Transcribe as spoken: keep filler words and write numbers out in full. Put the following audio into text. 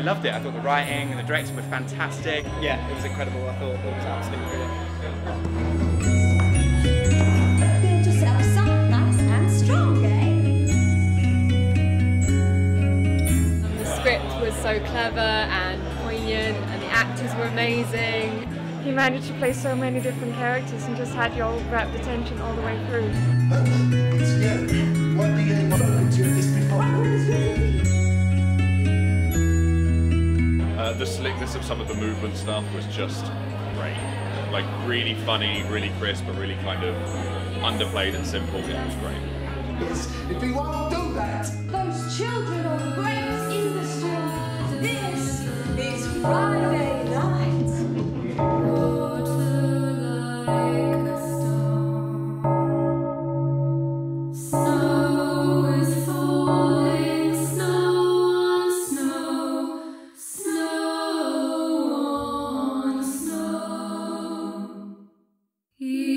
I loved it. I thought the writing and the directing were fantastic. Yeah, it was incredible. I thought it was absolutely brilliant. So clever and poignant, and the actors were amazing. He managed to play so many different characters and just had your rapt attention all the way through. What do you want to do this before? Uh, the slickness of some of the movement stuff was just great. Like really funny, really crisp, but really kind of underplayed and simple. It was great. Yes, if we won't do that, those children are the greatest in the storm. This is Friday night. Water like a storm. Snow is falling. Snow, snow, snow on snow.